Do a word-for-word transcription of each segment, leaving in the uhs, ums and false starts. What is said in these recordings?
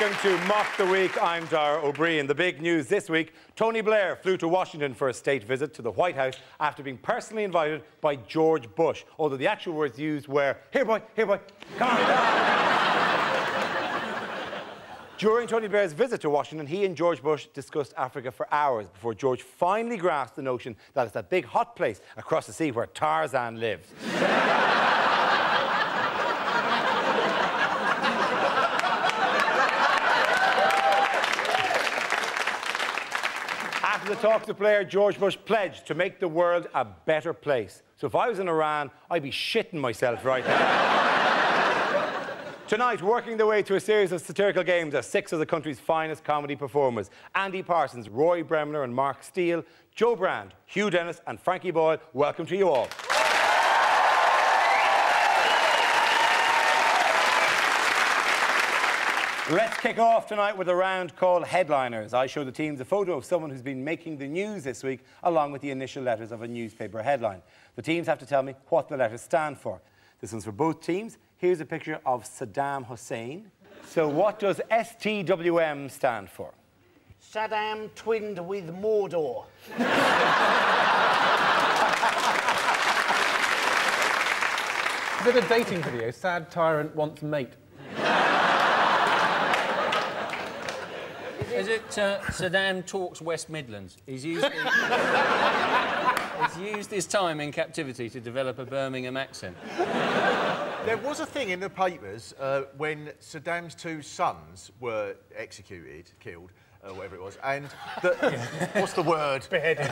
welcome to Mock The Week. I'm Dara O'Brien. The big news this week, Tony Blair flew to Washington for a state visit to the White House after being personally invited by George Bush, although the actual words used were, "Here, boy, here, boy, come on." During Tony Blair's visit to Washington, he and George Bush discussed Africa for hours before George finally grasped the notion that it's that big hot place across the sea where Tarzan lives. The talk to Blair, George Bush pledged to make the world a better place. So if I was in Iran, I'd be shitting myself right now. Tonight, working their way through a series of satirical games are six of the country's finest comedy performers. Andy Parsons, Roy Bremner and Mark Steel, Joe Brand, Hugh Dennis and Frankie Boyle. Welcome to you all. Let's kick off tonight with a round called Headliners. I show the teams a photo of someone who's been making the news this week, along with the initial letters of a newspaper headline. The teams have to tell me what the letters stand for. This one's for both teams. Here's a picture of Saddam Hussein. So what does S T W M stand for? Saddam twinned with Mordor. Is it a dating video? Sad tyrant wants mate. Is it uh, Saddam talks West Midlands? He's used, his, he's used his time in captivity to develop a Birmingham accent. There was a thing in the papers uh, when Saddam's two sons were executed, killed, or uh, whatever it was, and... The, what's the word? Beheaded.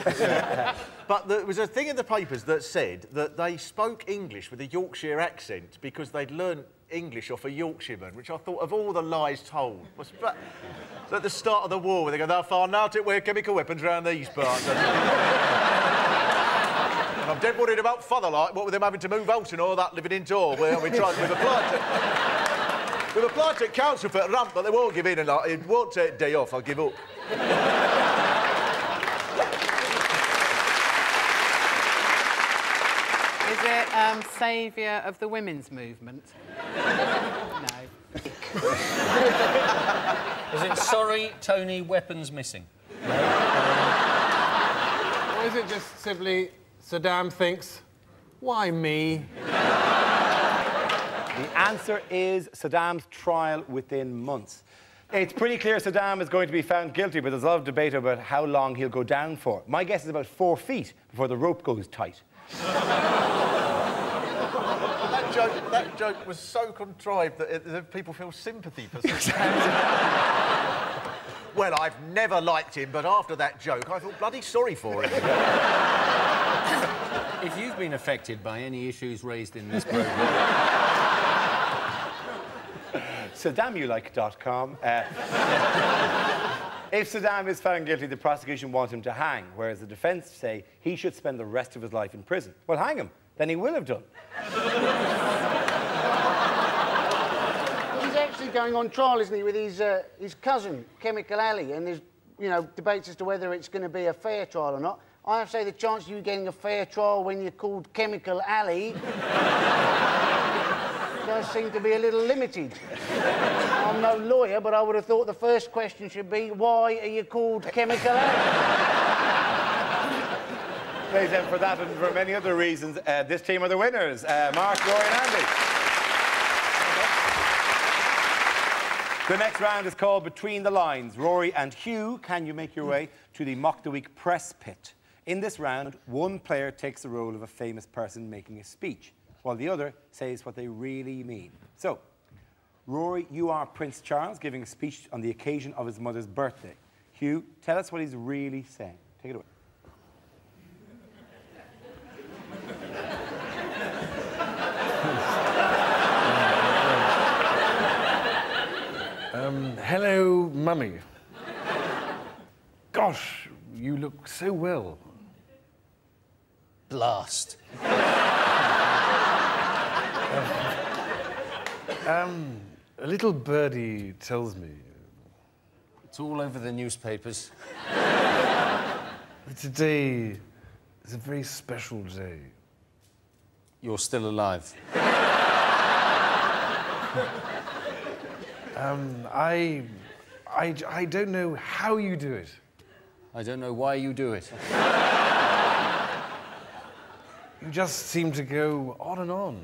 But there was a thing in the papers that said that they spoke English with a Yorkshire accent because they'd learned English off a Yorkshireman, which I thought of all the lies told. Was, but, so at the start of the war, where they go, "Thou far now to wear chemical weapons round these parts." And I'm dead worried about father, like, what with them having to move out and all that, living indoor, where we tried, we've applied to... We've applied to council for a ramp, but they won't give in, and like, it won't take a day off, I'll give up. Is it um, saviour of the women's movement? No. Is it sorry, Tony, weapons missing? No. Or is it just simply Saddam thinks, why me? The answer is Saddam's trial within months. It's pretty clear Saddam is going to be found guilty, but there's a lot of debate about how long he'll go down for. My guess is about four feet before the rope goes tight. That joke, that joke was so contrived that, it, that people feel sympathy for Saddam. Well, I've never liked him, but after that joke, I felt bloody sorry for him. If you've been affected by any issues raised in this programme... Saddam you like dot com. Uh, If Saddam is found guilty, the prosecution wants him to hang, whereas the defence say he should spend the rest of his life in prison. Well, hang him. Then he will have done. He's actually going on trial, isn't he, with his, uh, his cousin, Chemical Ali, and there's, you know, debates as to whether it's going to be a fair trial or not. I have to say the chance of you getting a fair trial when you're called Chemical Ali does seem to be a little limited. I'm no lawyer, but I would have thought the first question should be, why are you called Chemical Ali? Ladies and for that and for many other reasons, uh, this team are the winners. Uh, Mark, Roy and Andy. The next round is called Between the Lines. Rory and Hugh, can you make your way to the Mock the Week press pit? In this round, one player takes the role of a famous person making a speech, while the other says what they really mean. So, Rory, you are Prince Charles giving a speech on the occasion of his mother's birthday. Hugh, tell us what he's really saying. Take it away. um, hello, Mummy. Gosh, you look so well. Blast. um... A little birdie tells me... It's all over the newspapers. But today is a very special day. You're still alive. Um, I, I, I don't know how you do it. I don't know why you do it. You just seem to go on and on.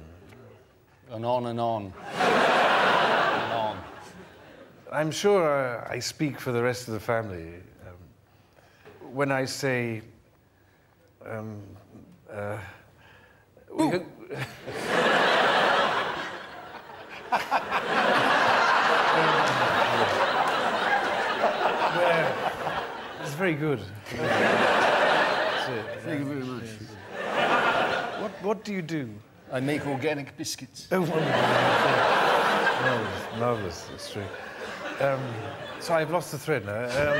And on and on. And on. I'm sure uh, I speak for the rest of the family um, when I say... Um, uh, we hope... It's very good. That's it. Thank you very much. Yes. What, what do you do? I make organic biscuits. Oh, wonderful. Marvellous, marvellous, that's true. Um, so I've lost the thread now. Um,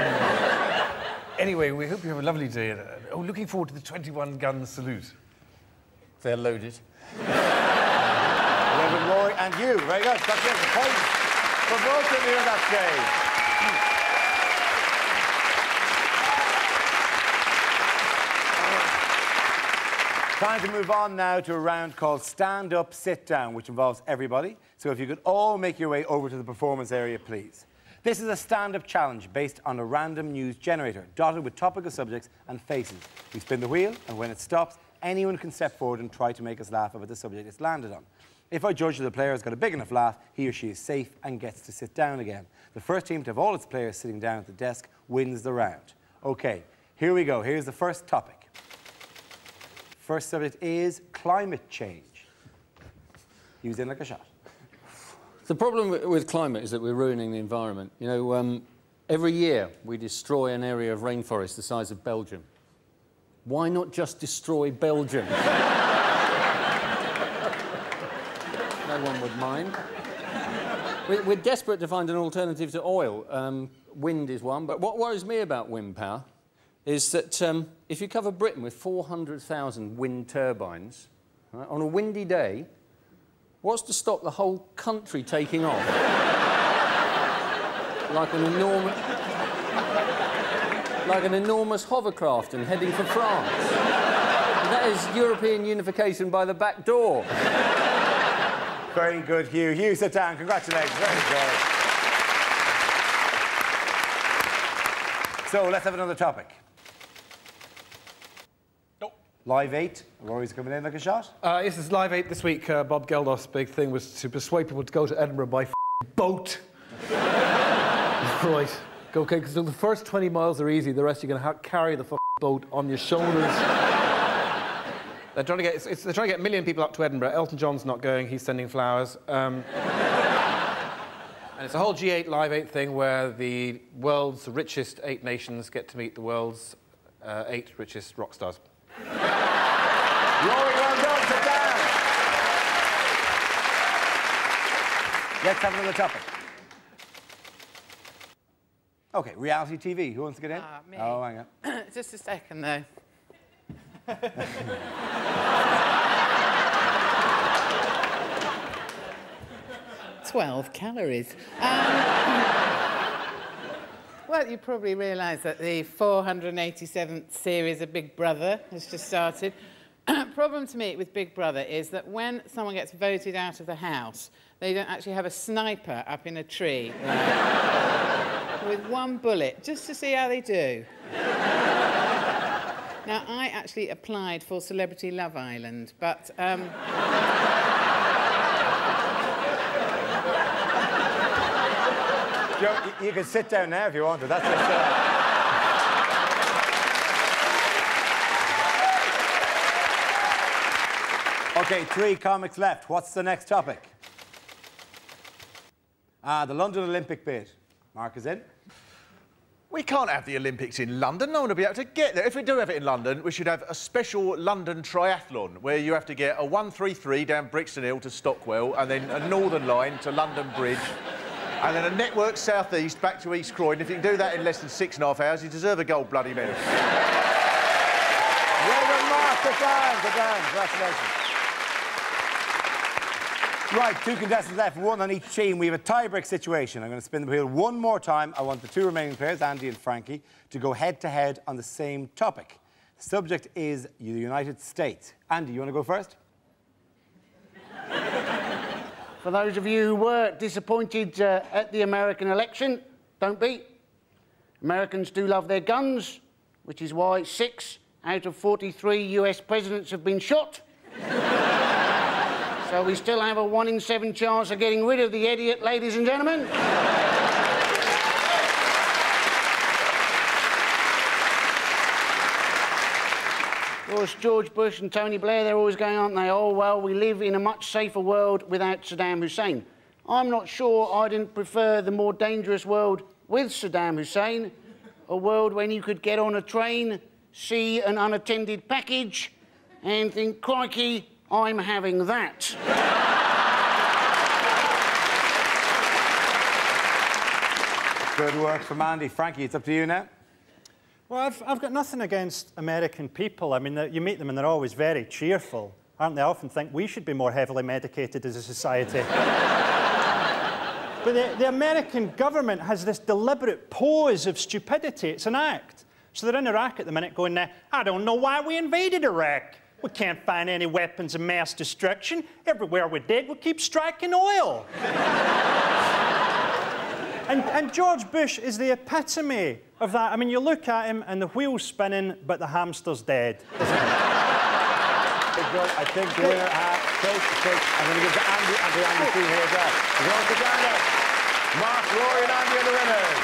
anyway, we hope you have a lovely day. Oh, looking forward to the twenty-one gun salute. They're loaded. Reverend Roy and you. Very good. That's it. The point for both of you that day. Time to move on now to a round called Stand Up, Sit Down, which involves everybody. So if you could all make your way over to the performance area, please. This is a stand-up challenge based on a random news generator, dotted with topical subjects and faces. We spin the wheel, and when it stops, anyone can step forward and try to make us laugh about the subject it's landed on. If I judge that the player has got a big enough laugh, he or she is safe and gets to sit down again. The first team to have all its players sitting down at the desk wins the round. OK, here we go. Here's the first topic. First subject is climate change. He was in like a shot. The problem with climate is that we're ruining the environment. You know, um, every year we destroy an area of rainforest the size of Belgium. Why not just destroy Belgium? No one would mind. We're, we're desperate to find an alternative to oil. Um, wind is one, but what worries me about wind power is that um, if you cover Britain with four hundred thousand wind turbines, right, on a windy day, what's to stop the whole country taking off? Like an enormous... like an enormous hovercraft and heading for France. And that is European unification by the back door. Very good, Hugh. Hugh, sit down. Congratulations. Very good. So, let's have another topic. Nope. Live eight. Rory's coming in like a shot. Uh, this is Live eight this week. Uh, Bob Geldof's big thing was to persuade people to go to Edinburgh by f***ing boat. Right. OK, because the first twenty miles are easy. The rest, you're going to have to carry the f***ing boat on your shoulders. They're trying to get it's, it's, they're trying to get a million people up to Edinburgh. Elton John's not going. He's sending flowers. Um, and it's a whole G eight Live eight thing where the world's richest eight nations get to meet the world's uh, eight richest rock stars. Rory, well done, sit down. Let's have another topic. Okay, reality T V. Who wants to get in? Ah, me. Oh, hang on. Just a second, though. twelve calories. Um, well, you probably realise that the four hundred eighty-seventh series of Big Brother has just started. Problem to me with Big Brother is that when someone gets voted out of the house, they don't actually have a sniper up in a tree with one bullet just to see how they do. Now, I actually applied for Celebrity Love Island, but... Um, you, you can sit down now if you want to. That's just, uh... OK, three comics left. What's the next topic? Ah, uh, the London Olympic bid. Mark is in. We can't have the Olympics in London. No one will be able to get there. If we do have it in London, we should have a special London triathlon where you have to get a one three three down Brixton Hill to Stockwell and then a Northern Line to London Bridge and then a Network southeast back to East Croydon. If you can do that in less than six and a half hours, you deserve a gold bloody medal. Well done, Mark. Good time. Good time. Congratulations. Right, two contestants left, one on each team. We have a tie-break situation. I'm going to spin the wheel one more time. I want the two remaining players, Andy and Frankie, to go head-to-head on the same topic. The subject is the United States. Andy, you want to go first? For those of you who were disappointed uh, at the American election, don't be. Americans do love their guns, which is why six out of forty-three U S presidents have been shot. So we still have a one in seven chance of getting rid of the idiot, ladies and gentlemen. Of course, George Bush and Tony Blair, they're always going, aren't they? Oh, well, we live in a much safer world without Saddam Hussein. I'm not sure I didn't prefer the more dangerous world with Saddam Hussein, a world when you could get on a train, see an unattended package, and think, crikey, I'm having that. Good work from Andy. Frankie, it's up to you now. Well, I've, I've got nothing against American people. I mean, you meet them and they're always very cheerful, aren't they? I often think we should be more heavily medicated as a society. But the, the American government has this deliberate pose of stupidity. It's an act. So they're in Iraq at the minute going, I don't know why we invaded Iraq. We can't find any weapons of mass destruction. Everywhere we dig, we keep striking oil. And, and George Bush is the epitome of that. I mean, you look at him and the wheel's spinning, but the hamster's dead. I think we're at close to six. I'm going to give to Andy and the Andy team here as well. We're going to stand up. Mark, Roy and Andy are the winners.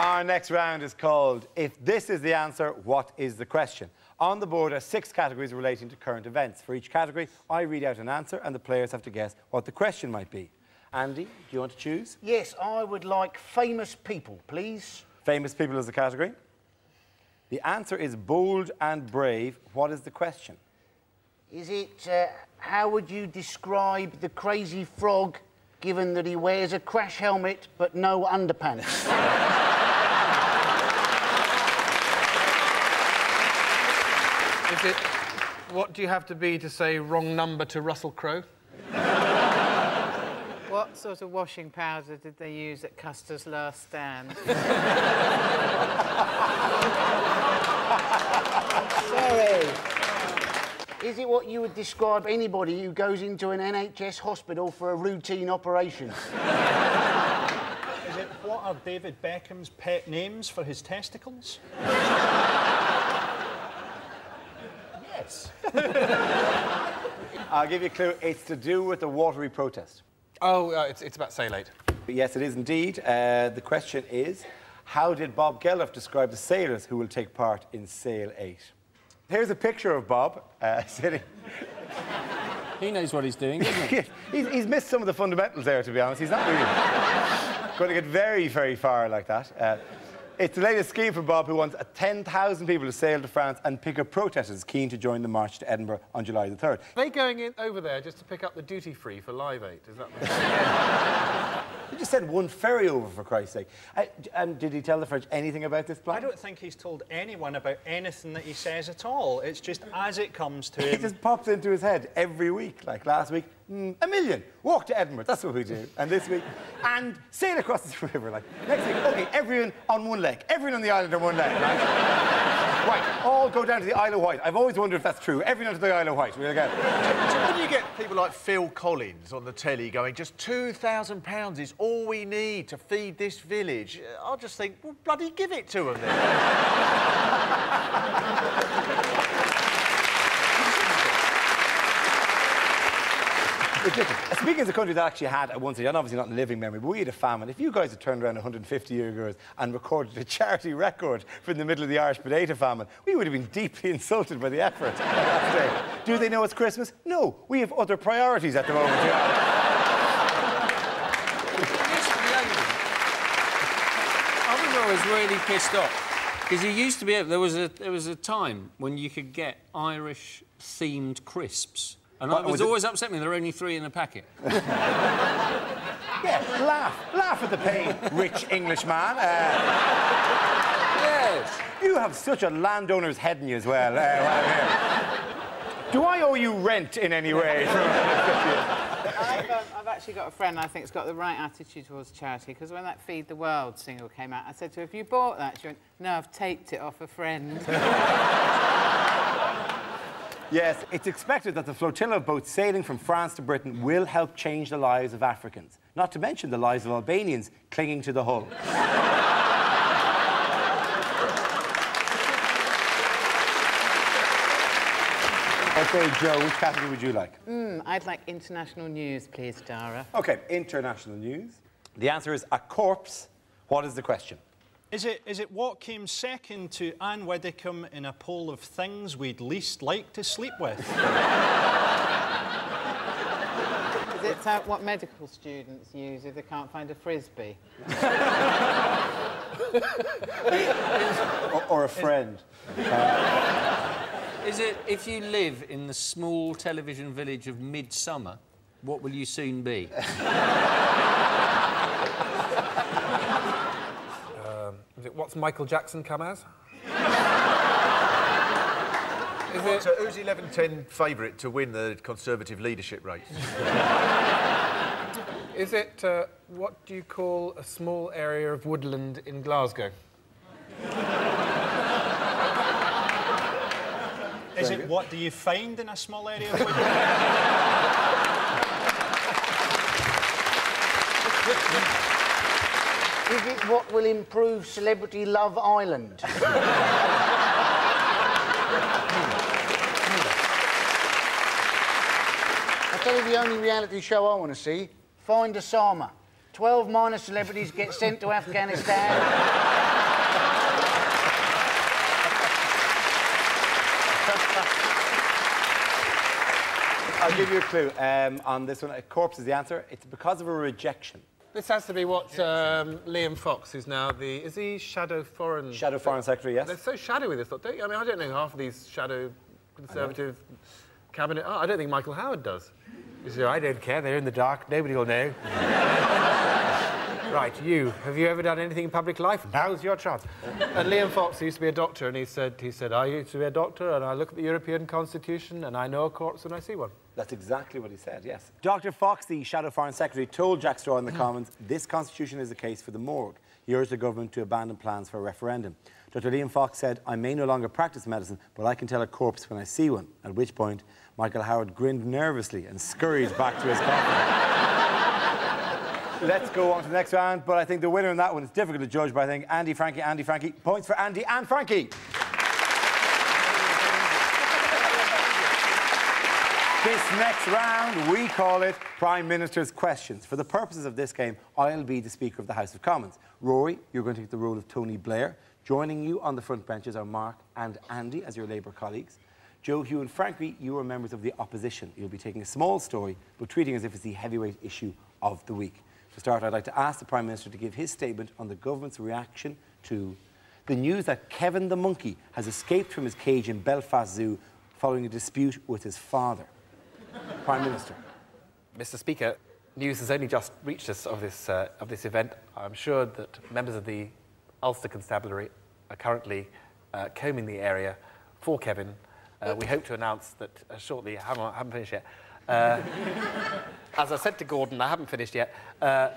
Our next round is called, If This Is The Answer, What Is The Question? On the board are six categories relating to current events. For each category, I read out an answer and the players have to guess what the question might be. Andy, do you want to choose? Yes, I would like famous people, please. Famous people is the category. The answer is bold and brave. What is the question? Is it, uh, how would you describe the crazy frog given that he wears a crash helmet but no underpants? Is it, what do you have to be to say wrong number to Russell Crowe? What sort of washing powder did they use at Custer's last stand? Sorry. Is it what you would describe anybody who goes into an N H S hospital for a routine operation? Is it what are David Beckham's pet names for his testicles? I'll give you a clue. It's to do with the watery protest. Oh, uh, it's, it's about Sail eight. But yes, it is indeed. Uh, the question is, how did Bob Geldof describe the sailors who will take part in Sail eight? Here's a picture of Bob uh, sitting. He knows what he's doing, doesn't he? he's, he's missed some of the fundamentals there, to be honest. He's not really going to get very, very far like that. Uh, It's the latest scheme for Bob, who wants ten thousand people to sail to France and pick up protesters keen to join the march to Edinburgh on July the third. Are they going in over there just to pick up the duty-free for Live eight? Is that the You just sent one ferry over, for Christ's sake. Uh, and did he tell the French anything about this plan? I don't think he's told anyone about anything that he says at all. It's just as it comes to him. It just pops into his head every week. Like last week, mm, a million. Walk to Edinburgh, that's what we do. And this week, and sail across the river. Like, next week, OK, everyone on one leg. Everyone on the island on one leg, right? Right, all go down to the Isle of Wight. I've always wondered if that's true. Everyone to the Isle of Wight, we'll go. When you get people like Phil Collins on the telly going, just two thousand pounds is all we need to feed this village, I'll just think, well, bloody give it to them then. Speaking as a country that actually had at one stage, and obviously not in living memory, but we had a famine. If you guys had turned around one hundred fifty years ago and recorded a charity record from the middle of the Irish potato famine, we would have been deeply insulted by the effort. Do they know it's Christmas? No, we have other priorities at the moment. I remember I was really pissed off because you used to be able. There was a there was a time when you could get Irish themed crisps. And what, I was, was always it... upset me, there were only three in a packet. Yeah, laugh. Laugh at the pain, rich Englishman. Uh, yes. You have such a landowner's head in you as well. Uh, Do I owe you rent in any way? I've, um, I've actually got a friend I think has got the right attitude towards charity, because when that Feed the World single came out, I said to her, have you bought that? She went, no, I've taped it off a friend. Yes, it's expected that the flotilla of boats sailing from France to Britain will help change the lives of Africans, not to mention the lives of Albanians clinging to the hull. OK, Joe, which category would you like? Mm, I'd like international news, please, Dara. OK, international news. The answer is a corpse. What is the question? Is it, is it what came second to Anne Widdecombe in a poll of things we'd least like to sleep with? Is it uh, what medical students use if they can't find a frisbee? or, or a friend. Is, uh... is it if you live in the small television village of Midsummer, what will you soon be? Is it what's Michael Jackson come as? Is it... So who's eleven ten favourite to win the Conservative leadership race? Is it uh, what do you call a small area of woodland in Glasgow? Is it what do you find in a small area of woodland? Is it what will improve Celebrity Love Island? I'll tell you the only reality show I want to see. Find Osama. Twelve minor celebrities get sent to Afghanistan. I'll give you a clue um, on this one. A corpse is the answer. It's because of a rejection. This has to be what um, Liam Fox, who's now the... Is he Shadow Foreign... Shadow Foreign Secretary, yes. They're so shadowy, this lot, don't you? I mean, I don't know half of these shadow Conservative cabinet... Oh, I don't think Michael Howard does. He says, I don't care, they're in the dark, nobody will know. Right, you. Have you ever done anything in public life? Now's your chance. And Liam Fox used to be a doctor, and he said, he said, I used to be a doctor, and I look at the European Constitution, and I know a corpse when I see one. That's exactly what he said, yes. Doctor Fox, the Shadow Foreign Secretary, told Jack Straw in the Commons, this Constitution is a case for the morgue. He urged the government to abandon plans for a referendum. Doctor Liam Fox said, I may no longer practice medicine, but I can tell a corpse when I see one. At which point, Michael Howard grinned nervously and scurried back to his coffin. Let's go on to the next round, but I think the winner in that one is difficult to judge, but I think Andy, Frankie, Andy, Frankie. Points for Andy and Frankie. This next round, we call it Prime Minister's Questions. For the purposes of this game, I'll be the Speaker of the House of Commons. Rory, you're going to take the role of Tony Blair. Joining you on the front benches are Mark and Andy as your Labour colleagues. Joe, Hugh and Frankie, you are members of the opposition. You'll be taking a small story, but treating as if it's the heavyweight issue of the week. To start, I'd like to ask the Prime Minister to give his statement on the government's reaction to the news that Kevin the monkey has escaped from his cage in Belfast Zoo following a dispute with his father. Prime Minister. Mister Speaker, news has only just reached us of this, uh, of this event. I'm sure that members of the Ulster Constabulary are currently uh, combing the area for Kevin. Uh, we hope to announce that uh, shortly. I haven't, I haven't finished yet. Uh, as I said to Gordon, I haven't finished yet. Uh,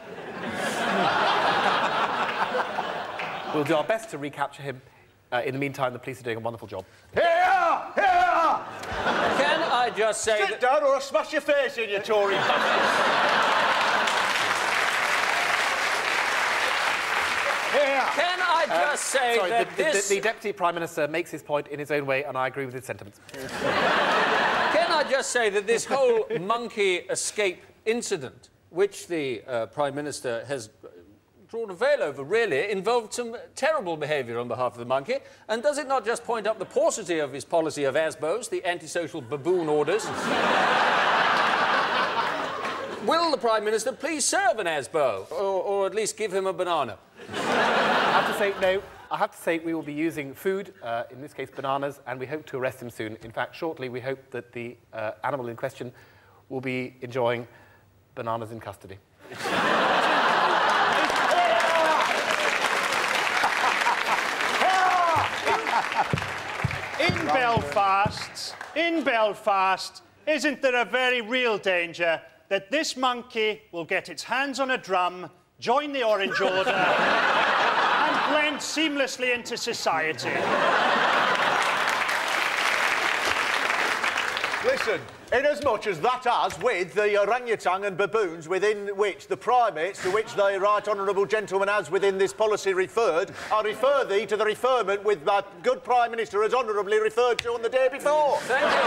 we'll do our best to recapture him. Uh, in the meantime, the police are doing a wonderful job. Here! Here! Can I just say... Sit that... down or I'll smash your face in, you Tory Here. Can I just uh, say sorry, that the, this... The, the Deputy Prime Minister makes his point in his own way and I agree with his sentiments. Can I just say that this whole monkey escape incident, which the uh, Prime Minister has drawn a veil over, really, involved some terrible behaviour on behalf of the monkey. And does it not just point up the paucity of his policy of A S B Os, the antisocial baboon orders? Will the Prime Minister please serve an A S B O, or, or at least give him a banana? I have to say, no. I have to say we will be using food, uh, in this case bananas, and we hope to arrest him soon. In fact, shortly, we hope that the uh, animal in question will be enjoying bananas in custody. In Belfast, in Belfast, isn't there a very real danger that this monkey will get its hands on a drum, join the Orange Order, and blend seamlessly into society? Listen, inasmuch as that as with the orangutan and baboons within which the primates to which the right honourable gentleman has within this policy referred, I refer thee to the referment with that good Prime Minister as honourably referred to on the day before. Thank you.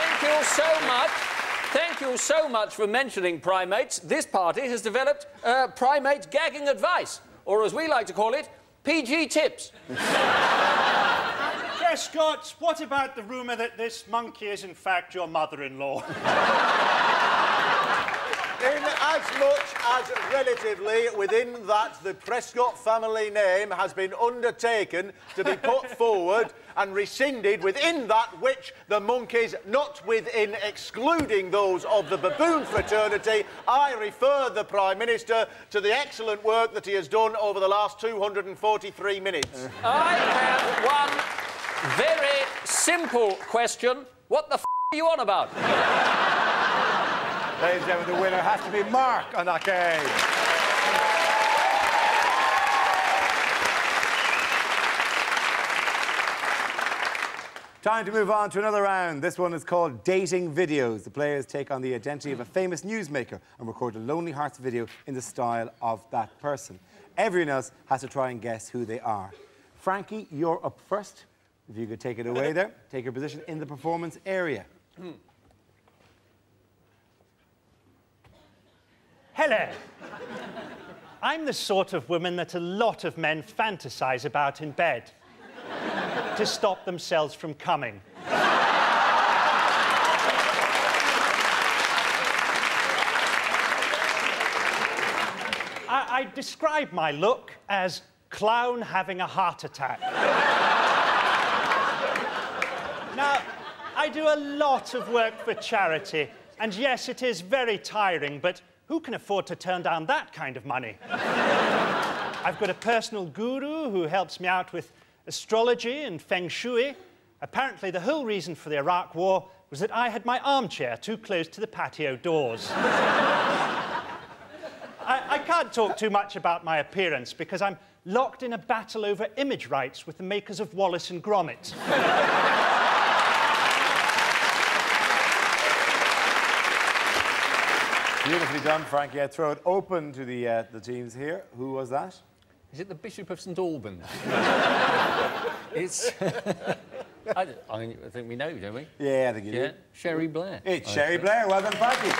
Thank you so much. Thank you so much for mentioning primates. This party has developed uh, primate gagging advice, or as we like to call it, P G tips. Prescott, what about the rumour that this monkey is in fact your mother-in-law? In as much as relatively within that the Prescott family name has been undertaken to be put forward and rescinded within that which the monkeys, not within excluding those of the baboon fraternity, I refer the Prime Minister to the excellent work that he has done over the last two hundred forty-three minutes. I have one very simple question. What the f*** are you on about? Ladies and gentlemen, the winner has to be Mark on that game. Time to move on to another round. This one is called Dating Videos. The players take on the identity of a famous newsmaker and record a Lonely Hearts video in the style of that person. Everyone else has to try and guess who they are. Frankie, you're up first. If you could take it away there. Take your position in the performance area. Hello. I'm the sort of woman that a lot of men fantasize about in bed to stop themselves from coming. I, I describe my look as clown having a heart attack. Now, I do a lot of work for charity, and yes, it is very tiring, but who can afford to turn down that kind of money? I've got a personal guru who helps me out with astrology and feng shui. Apparently, the whole reason for the Iraq war was that I had my armchair too close to the patio doors. I, I can't talk too much about my appearance because I'm locked in a battle over image rights with the makers of Wallace and Gromit. Beautifully done, Frankie. I throw it open to the, uh, the teams here. Who was that? Is it the Bishop of St Albans? It's... I, I think we know, don't we? Yeah, I think you yeah. do. Sherry Blair. It's I Sherry think. Blair. Well done, Frankie.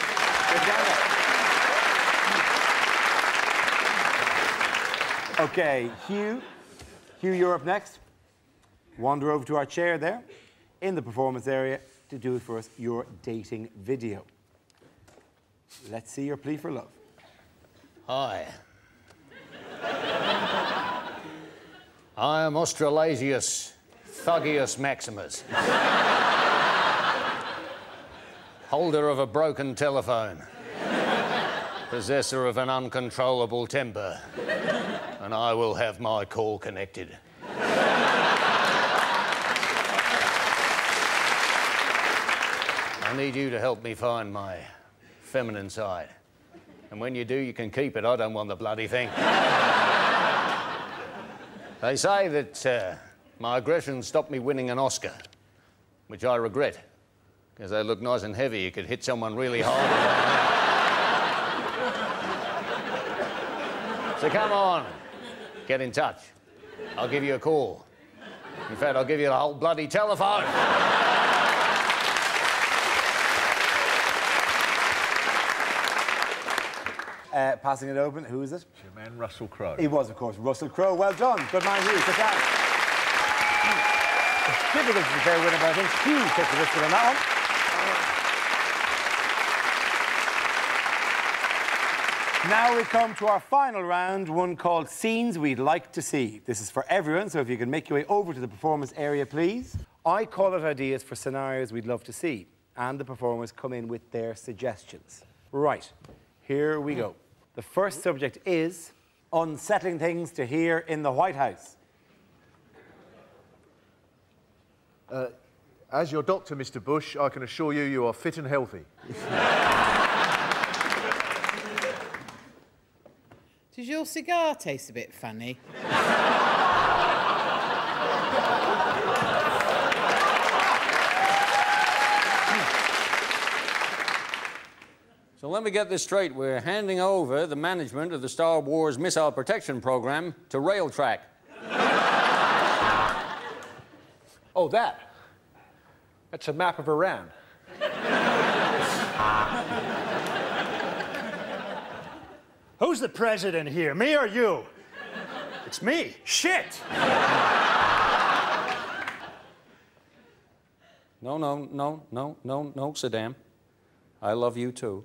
Good job. OK, Hugh. Hugh, you're up next. Wander over to our chair there in the performance area to do for us your dating video. Let's see your plea for love. Hi. I am Australasius Thugius Maximus. Holder of a broken telephone. Possessor of an uncontrollable temper. And I will have my call connected. I need you to help me find my feminine side. And when you do, you can keep it. I don't want the bloody thing. They say that uh, my aggression stopped me winning an Oscar, which I regret, because they look nice and heavy. You could hit someone really hard. So come on, get in touch. I'll give you a call. In fact, I'll give you the whole bloody telephone. Uh, passing it open, who is it? It's your man, Russell Crowe. He was, of course, Russell Crowe. Well done. Good man, Hugh. Good job. It's difficult to be fair winner, but I think Hugh took the risk on that one. Now we come to our final round, one called Scenes We'd Like to See. This is for everyone, so if you can make your way over to the performance area, please. I call it ideas for scenarios we'd love to see, and the performers come in with their suggestions. Right. Here we go. The first subject is unsettling things to hear in the White House. Uh, as your doctor, Mister Bush, I can assure you you are fit and healthy. Does your cigar taste a bit funny? So let me get this straight. We're handing over the management of the Star Wars Missile Protection Program to Railtrack. Oh, that? That's a map of Iran. Who's the president here, me or you? It's me. Shit! No, no, no, no, no, no, Saddam. I love you, too.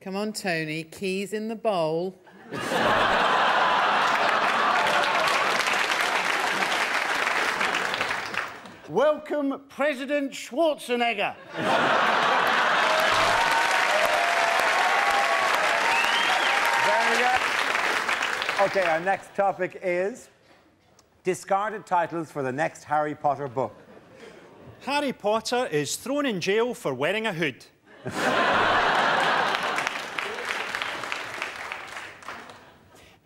Come on, Tony. Keys in the bowl. Welcome, President Schwarzenegger. There we go. OK, our next topic is discarded titles for the next Harry Potter book. Harry Potter is thrown in jail for wearing a hood.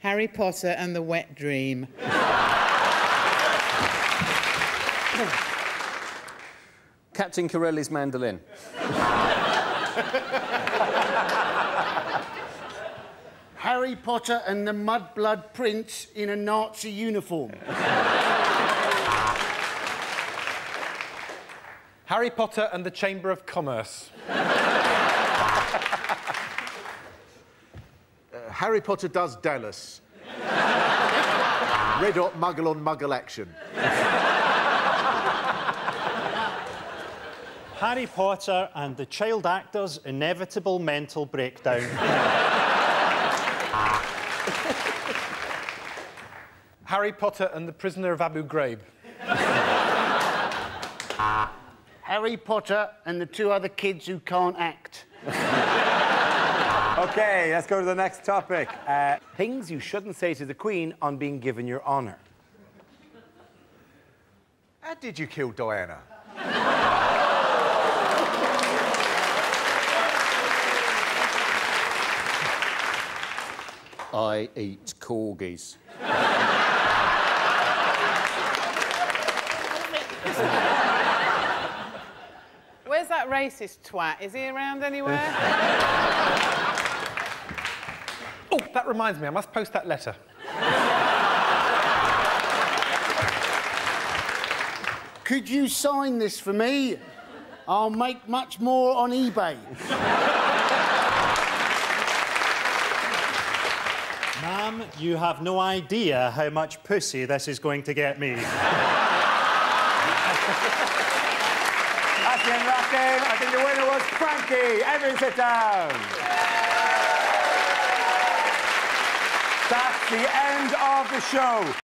Harry Potter and the Wet Dream. Captain Corelli's mandolin. Harry Potter and the Mudblood Prince in a Nazi uniform. Harry Potter and the Chamber of Commerce. uh, Harry Potter does Dallas. Red Hot Muggle on Muggle action. Harry Potter and the child actor's inevitable mental breakdown. Harry Potter and the Prisoner of Abu Ghraib. Harry Potter and the two other kids who can't act. OK, let's go to the next topic. Uh, things you shouldn't say to the Queen on being given your honour. How did you kill Diana? I eat corgis. Where's that racist twat? Is he around anywhere? Oh, that reminds me, I must post that letter. Could you sign this for me? I'll make much more on eBay. Ma'am, you have no idea how much pussy this is going to get me. That's the end of that game. I think the winner was Frankie. Everyone sit down. That's the end of the show.